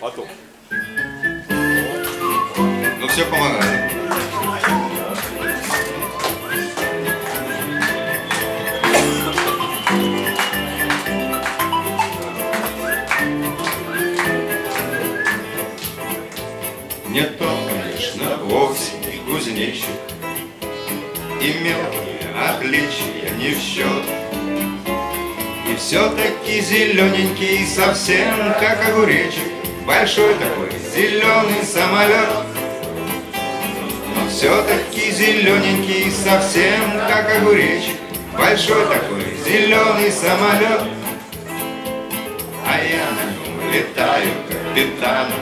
Потом. Ну все помогает. Нет, то, конечно, вовсе не кузнечик, и мелкие отличия не в счет. И все-таки зелененький, совсем как огуречек, большой такой зеленый самолет. Но все-таки зелененький, совсем как огуречек, большой такой зеленый самолет. А я на нем летаю капитаном,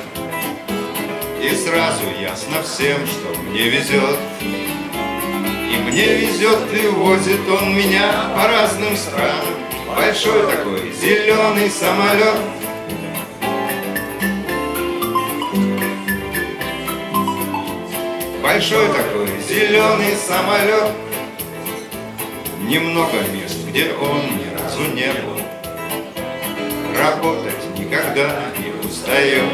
и сразу ясно всем, что мне везет. И мне везет, и возит он меня по разным странам, большой такой зеленый самолет. Большой такой зеленый самолет. Немного мест, где он ни разу не был. Работать никогда не устает.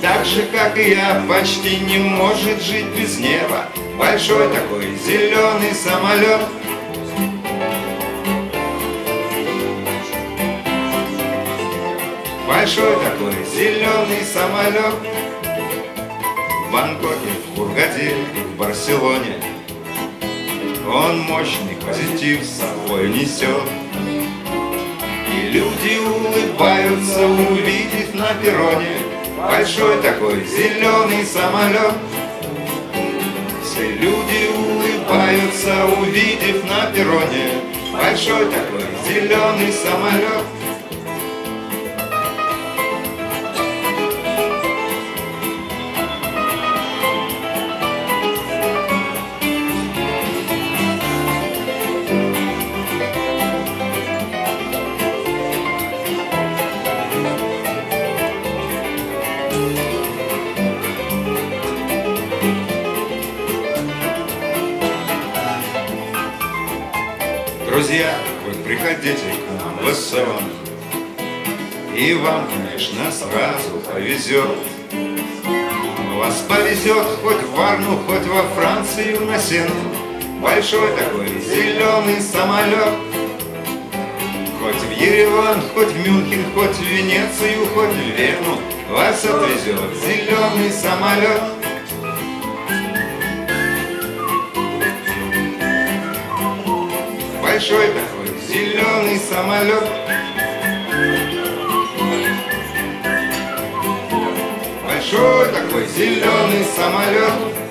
Так же, как и я, почти не может жить без неба, большой такой зеленый самолет. Большой такой зеленый самолет. В Бангкоке, в Хургаде и в Барселоне он мощный позитив с собой несет. И люди улыбаются, увидев на перроне большой такой зеленый самолет. Все люди улыбаются, увидев на перроне большой такой зеленый самолет. Друзья, вы приходите к нам в СМ, и вам, конечно, сразу повезет. Вас повезет хоть в Варну, хоть во Францию на Сену, большой такой зеленый самолет. Хоть в Ереван, хоть в Мюнхен, хоть в Венецию, хоть в Вену, вас отвезет зеленый самолет. Большой такой зеленый самолет. Большой такой зеленый самолет.